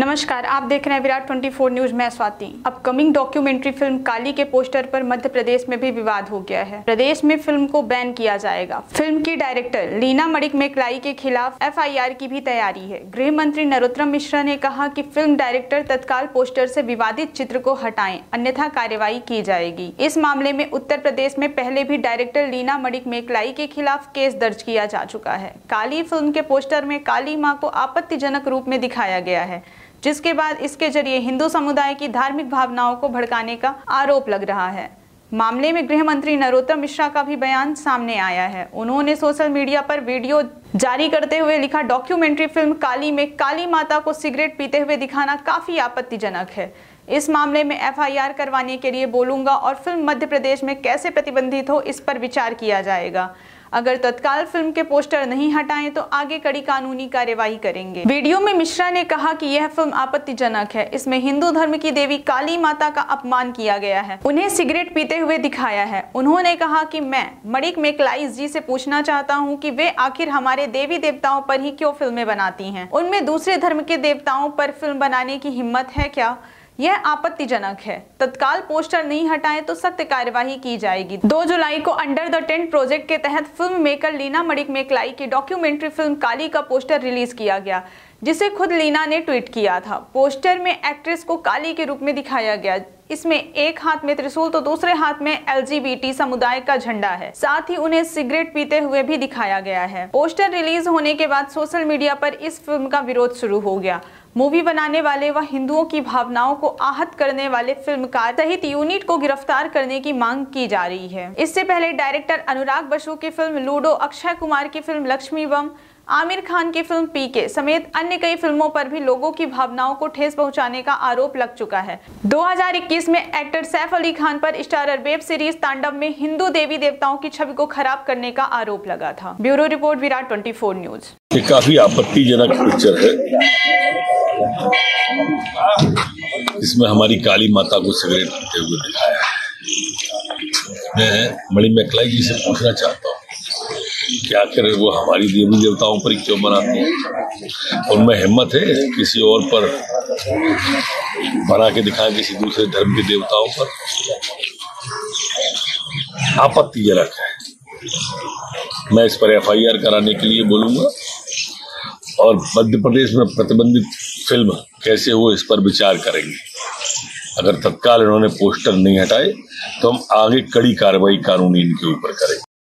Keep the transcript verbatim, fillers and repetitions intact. नमस्कार, आप देख रहे हैं विराट चौबीस न्यूज में स्वाति। अपकमिंग डॉक्यूमेंट्री फिल्म काली के पोस्टर पर मध्य प्रदेश में भी विवाद हो गया है। प्रदेश में फिल्म को बैन किया जाएगा। फिल्म की डायरेक्टर लीना मणिकमेकलाई के खिलाफ एफ आई आर की भी तैयारी है। गृह मंत्री नरोत्तम मिश्रा ने कहा कि फिल्म डायरेक्टर तत्काल पोस्टर से विवादित चित्र को हटाएं, अन्यथा कार्रवाई की जाएगी। इस मामले में उत्तर प्रदेश में पहले भी डायरेक्टर लीना मणिकमेकलाई के खिलाफ केस दर्ज किया जा चुका है। काली फिल्म के पोस्टर में काली माँ को आपत्तिजनक रूप में दिखाया गया है, जिसके बाद इसके जरिए हिंदू समुदाय की धार्मिक भावनाओं को भड़काने का आरोप लग रहा है। मामले में गृह मंत्री नरोत्तम मिश्रा का भी बयान सामने आया है। उन्होंने सोशल मीडिया पर वीडियो जारी करते हुए लिखा, डॉक्यूमेंट्री फिल्म काली में काली माता को सिगरेट पीते हुए दिखाना काफी आपत्तिजनक है। इस मामले में एफ आई आर करवाने के लिए बोलूंगा और फिल्म मध्य प्रदेश में कैसे प्रतिबंधित हो इस पर विचार किया जाएगा। अगर तत्काल फिल्म के पोस्टर नहीं हटाएं तो आगे कड़ी कानूनी कार्यवाही करेंगे। वीडियो में मिश्रा ने कहा कि यह फिल्म आपत्तिजनक है, इसमें हिंदू धर्म की देवी काली माता का अपमान किया गया है, उन्हें सिगरेट पीते हुए दिखाया है। उन्होंने कहा कि मैं मणिकमेकलाई जी से पूछना चाहता हूं कि वे आखिर हमारे देवी देवताओं पर ही क्यों फिल्में बनाती हैं। उनमें दूसरे धर्म के देवताओं पर फिल्म बनाने की हिम्मत है क्या? यह आपत्तिजनक है। तत्काल पोस्टर नहीं हटाएं तो सख्त कार्यवाही की जाएगी। दो जुलाई को अंडर द टेंट प्रोजेक्ट के तहत फिल्म मेकर लीना मणिकमेकलाई की डॉक्यूमेंट्री फिल्म काली का पोस्टर रिलीज किया गया, जिसे खुद लीना ने ट्वीट किया था। पोस्टर में एक्ट्रेस को काली के रूप में दिखाया गया। इसमें एक हाथ में त्रिशूल तो दूसरे हाथ में एल जी बी टी समुदाय का झंडा है। साथ ही उन्हें सिगरेट पीते हुए भी दिखाया गया है। पोस्टर रिलीज होने के बाद सोशल मीडिया पर इस फिल्म का विरोध शुरू हो गया। मूवी बनाने वाले व हिंदुओं की भावनाओं को आहत करने वाले फिल्मकार सहित यूनिट को गिरफ्तार करने की मांग की जा रही है। इससे पहले डायरेक्टर अनुराग बसु की फिल्म लूडो, अक्षय कुमार की फिल्म लक्ष्मी बम, आमिर खान की फिल्म पी के समेत अन्य कई फिल्मों पर भी लोगों की भावनाओं को ठेस पहुंचाने का आरोप लग चुका है। दो हज़ार इक्कीस में एक्टर सैफ अली खान पर स्टारर वेब सीरीज तांडव में हिंदू देवी देवताओं की छवि को खराब करने का आरोप लगा था। ब्यूरो रिपोर्ट विराट चौबीस न्यूज। ये काफी आपत्तिजनक पिक्चर है। इसमें हमारी काली माता को सिगरेट पीते हुए दिखाया है। मैं मणिकमेकलाई जी से पूछना चाहता हूँ, क्या करें, वो हमारी देवी देवताओं पर क्यों बनाते हैं? उनमें हिम्मत है किसी और पर बना के दिखाएं, किसी दूसरे धर्म के देवताओं पर? आपत्तिजनक है। मैं इस पर एफ आई आर कराने के लिए बोलूँगा और मध्य प्रदेश में प्रतिबंधित फिल्म कैसे हो इस पर विचार करेंगे। अगर तत्काल इन्होंने पोस्टर नहीं हटाए तो हम आगे कड़ी कार्रवाई कानूनी इनके ऊपर करेंगे।